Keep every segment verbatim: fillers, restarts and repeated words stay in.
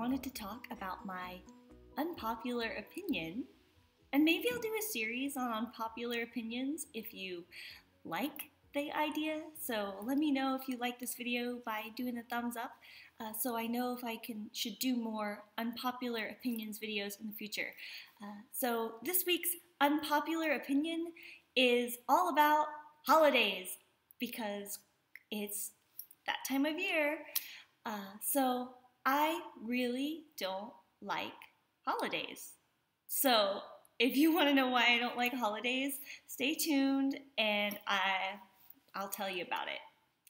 wanted to talk about my unpopular opinion, and maybe I'll do a series on unpopular opinions if you like the idea. So let me know if you like this video by doing a thumbs up, uh, so I know if I can should do more unpopular opinions videos in the future. Uh, so this week's unpopular opinion is all about holidays, because it's that time of year. Uh, so I really don't like holidays. So if you want to know why I don't like holidays, stay tuned and I, I'll tell you about it.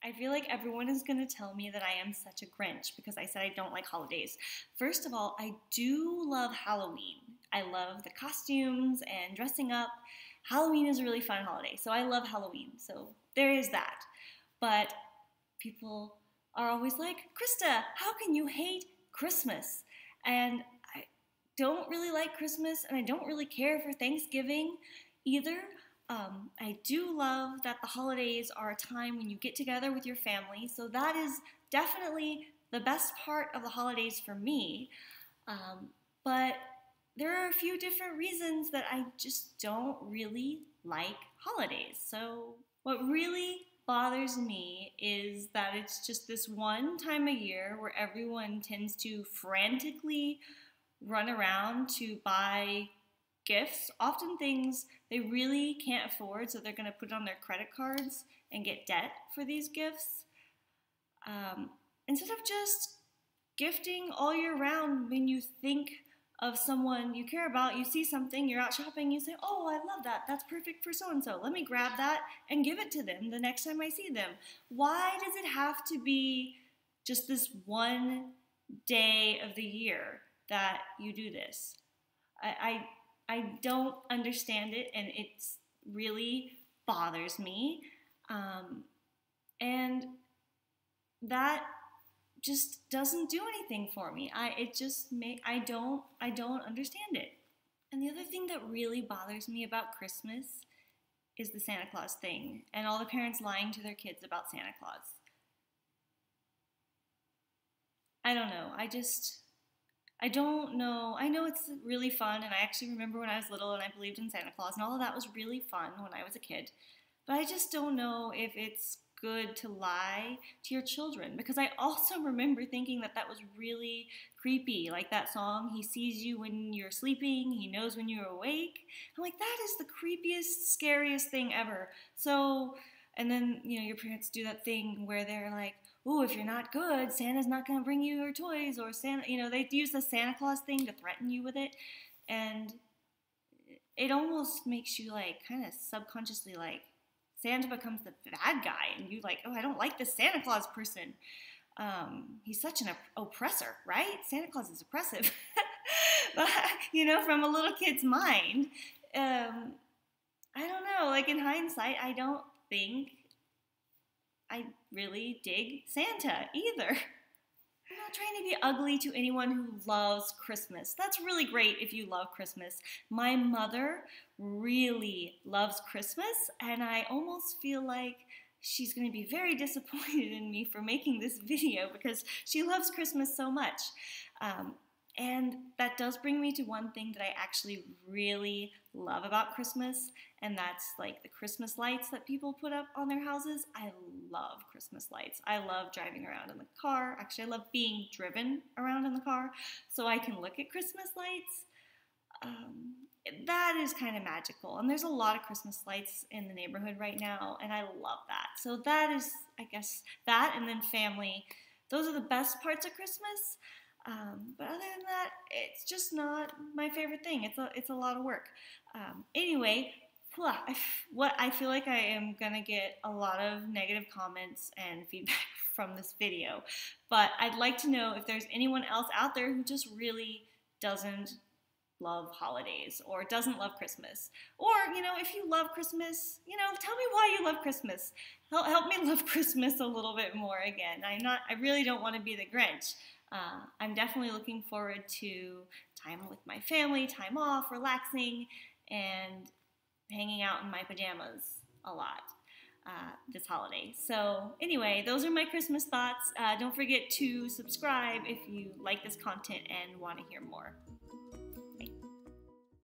I feel like everyone is going to tell me that I am such a Grinch because I said I don't like holidays. First of all, I do love Halloween. I love the costumes and dressing up. Halloween is a really fun holiday, so I love Halloween. So there is that. But people are always like, "Krista, how can you hate Christmas?" And I don't really like Christmas, and I don't really care for Thanksgiving either. Um, I do love that the holidays are a time when you get together with your family, so that is definitely the best part of the holidays for me. Um, but there are a few different reasons that I just don't really like holidays. So what really bothers me is that it's just this one time a year where everyone tends to frantically run around to buy gifts, often things they really can't afford, so they're going to put on their credit cards and get debt for these gifts, um, instead of just gifting all year round. When you think of someone you care about, you see something, you're out shopping, you say, "Oh, I love that, that's perfect for so-and-so, let me grab that and give it to them the next time I see them." Why does it have to be just this one day of the year that you do this? I, I, I don't understand it, and it really bothers me, um, and that just doesn't do anything for me. I it just make I don't I don't understand it. And the other thing that really bothers me about Christmas is the Santa Claus thing and all the parents lying to their kids about Santa Claus. I don't know. I just I don't know. I know it's really fun, and I actually remember when I was little and I believed in Santa Claus and all of that was really fun when I was a kid. But I just don't know if it's good to lie to your children, because I also remember thinking that that was really creepy, like that song, "He sees you when you're sleeping, he knows when you're awake." I'm like, that is the creepiest, scariest thing ever. So, and then, you know, your parents do that thing where they're like, "Oh, if you're not good, Santa's not going to bring you your toys," or Santa, you know, they use the Santa Claus thing to threaten you with it, and it almost makes you like, kind of subconsciously like, Santa becomes the bad guy, and you like, "Oh, I don't like this Santa Claus person. Um, he's such an op oppressor, right? Santa Claus is oppressive." But, you know, from a little kid's mind, um, I don't know. Like, in hindsight, I don't think I really dig Santa either. I'm not trying to be ugly to anyone who loves Christmas. That's really great if you love Christmas. My mother really loves Christmas, and I almost feel like she's going to be very disappointed in me for making this video because she loves Christmas so much. Um, and that does bring me to one thing that I actually really love about Christmas, and that's like the Christmas lights that people put up on their houses. I love Christmas lights. I love driving around in the car. Actually, I love being driven around in the car so I can look at Christmas lights. Um, that is kind of magical, and there's a lot of Christmas lights in the neighborhood right now, and I love that. So that is, I guess, that and then family. Those are the best parts of Christmas. Um, but other than that, it's just not my favorite thing. It's a, it's a lot of work. Um, anyway, what I feel like I am going to get a lot of negative comments and feedback from this video, but I'd like to know if there's anyone else out there who just really doesn't love holidays or doesn't love Christmas. Or, you know, if you love Christmas, you know, tell me why you love Christmas. Help, help me love Christmas a little bit more again. I'm not, I really don't want to be the Grinch. Uh, I'm definitely looking forward to time with my family, time off, relaxing, and hanging out in my pajamas a lot. Uh, this holiday. So anyway, those are my Christmas thoughts. Uh, don't forget to subscribe if you like this content and want to hear more.